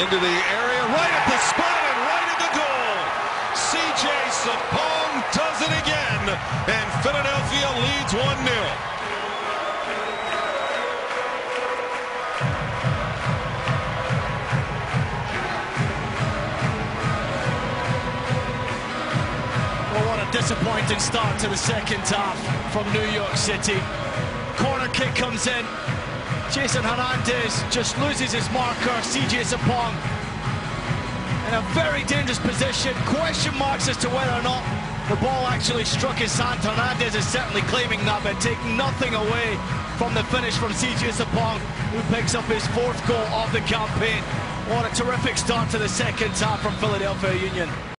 into the area, right at the spot and right at the goal. C.J. Sapong does it again, and Philadelphia leads 1-0. Disappointing start to the second half from New York City. Corner kick comes in. Jason Hernandez just loses his marker, C.J. Sapong, in a very dangerous position. Question marks as to whether or not the ball actually struck his hand. Hernandez is certainly claiming that, but taking nothing away from the finish from C.J. Sapong, who picks up his fourth goal of the campaign. What a terrific start to the second half from Philadelphia Union.